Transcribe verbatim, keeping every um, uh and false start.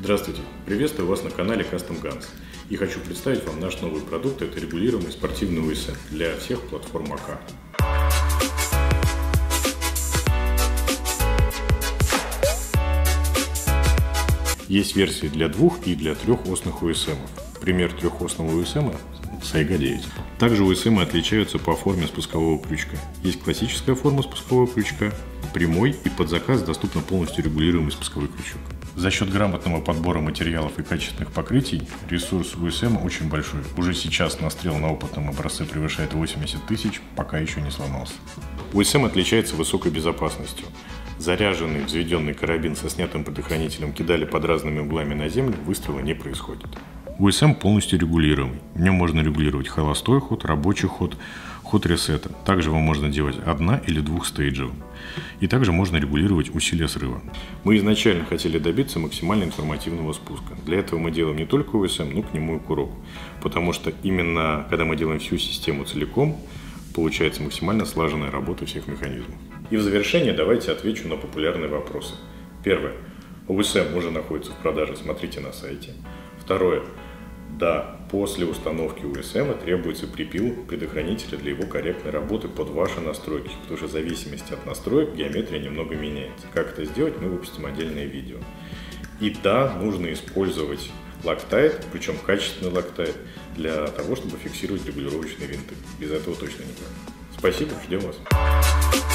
Здравствуйте! Приветствую вас на канале Custom Guns и хочу представить вам наш новый продукт. Это регулируемый спортивный УСМ для всех платформ АК. Есть версии для двух и для трех осных УСМ. Пример трехосного УСМ Сайга девять. Также УСМ отличаются по форме спускового крючка. Есть классическая форма спускового крючка, прямой, и под заказ доступно полностью регулируемый спусковой крючок. За счет грамотного подбора материалов и качественных покрытий ресурс УСМ очень большой. Уже сейчас настрел на опытном образце превышает восемьдесят тысяч, пока еще не сломался. УСМ отличается высокой безопасностью. Заряженный, взведенный карабин со снятым предохранителем кидали под разными углами на землю, выстрела не происходит. УСМ полностью регулируемый. В нем можно регулировать холостой ход, рабочий ход, ход ресета. Также его можно делать одна- или двухстейджевым. И также можно регулировать усилие срыва. Мы изначально хотели добиться максимально информативного спуска. Для этого мы делаем не только УСМ, но к нему и курок. Потому что именно когда мы делаем всю систему целиком, получается максимально слаженная работа всех механизмов. И в завершение давайте отвечу на популярные вопросы. Первое. УСМ уже находится в продаже, смотрите на сайте. Второе. Да, после установки УСМ требуется припил предохранителя для его корректной работы под ваши настройки, потому что в зависимости от настроек геометрия немного меняется. Как это сделать, мы выпустим отдельное видео. И да, нужно использовать лактайт, причем качественный лактайт, для того, чтобы фиксировать регулировочные винты. Без этого точно никак. Спасибо, ждем вас.